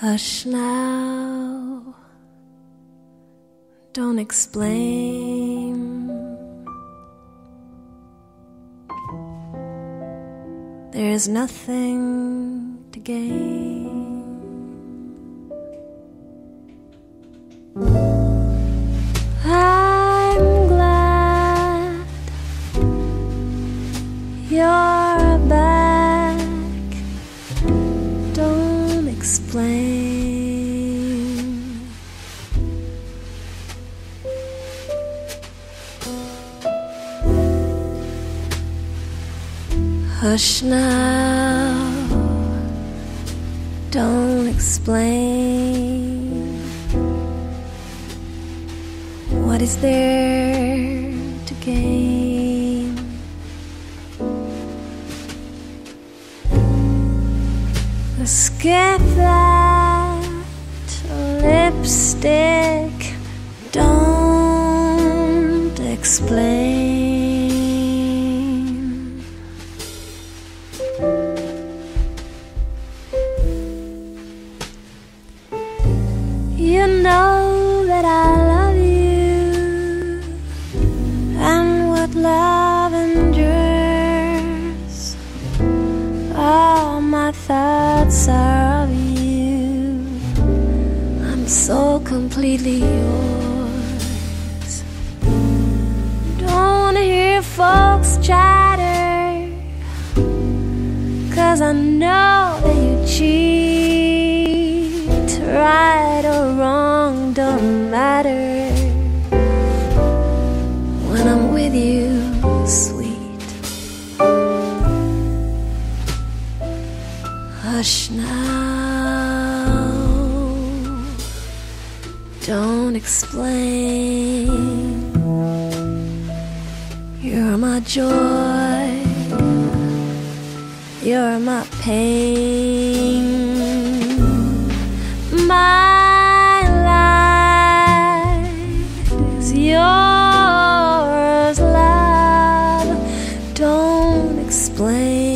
Hush now, don't explain. There is nothing to gain. I'm glad you're back. Don't explain. Hush now, don't explain. What is there to gain? Skip that lipstick, don't explain. You know that I love you, and what love endures. All my thoughts are of you. I'm so completely yours. Don't wanna hear folks chatter, 'cause I know that you cheat. Right or wrong don't matter when I'm with you, sweet. Hush now, don't explain. You're my joy, you're my pain. My life is yours, love. Don't explain.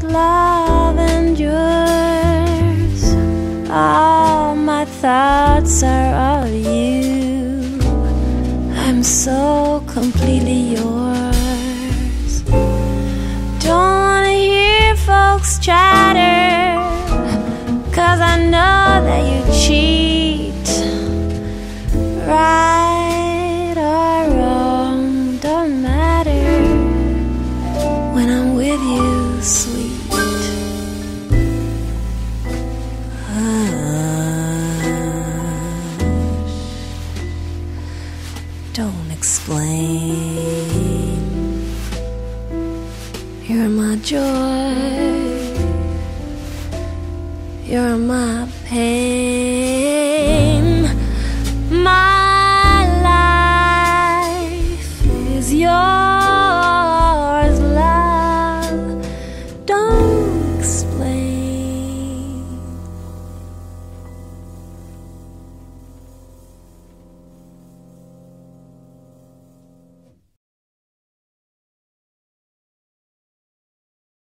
Love endures. All my thoughts are of you. I'm so completely yours. Don't wanna hear folks chatter, 'cause I know that you cheat. Right or wrong don't matter when I'm with you, sweet. Don't explain. You're my joy, you're my pain.